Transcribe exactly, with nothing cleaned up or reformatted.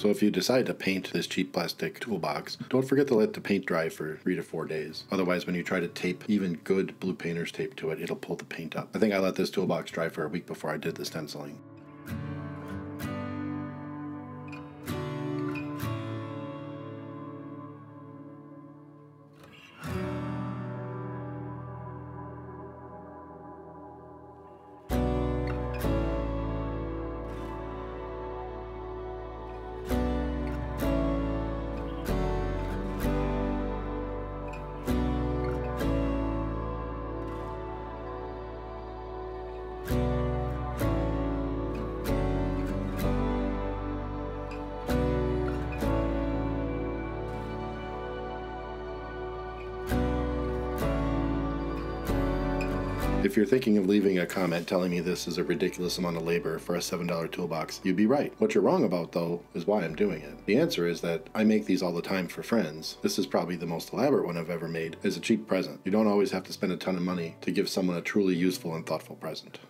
So if you decide to paint this cheap plastic toolbox, don't forget to let the paint dry for three to four days. Otherwise, when you try to tape even good blue painter's tape to it, it'll pull the paint up. I think I let this toolbox dry for a week before I did the stenciling. If you're thinking of leaving a comment telling me this is a ridiculous amount of labor for a seven dollar toolbox, you'd be right. What you're wrong about, though, is why I'm doing it. The answer is that I make these all the time for friends. This is probably the most elaborate one I've ever made as a cheap present. You don't always have to spend a ton of money to give someone a truly useful and thoughtful present.